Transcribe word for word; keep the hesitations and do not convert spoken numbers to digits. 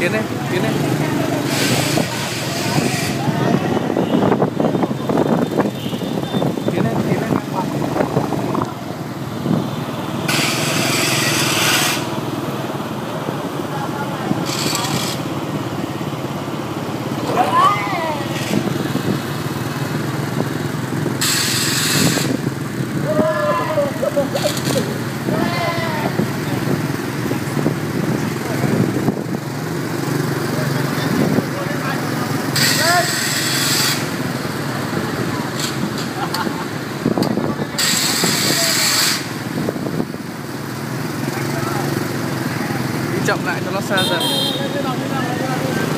¿Tiene? ¿Tiene? Chậm lại cho nó xa dần.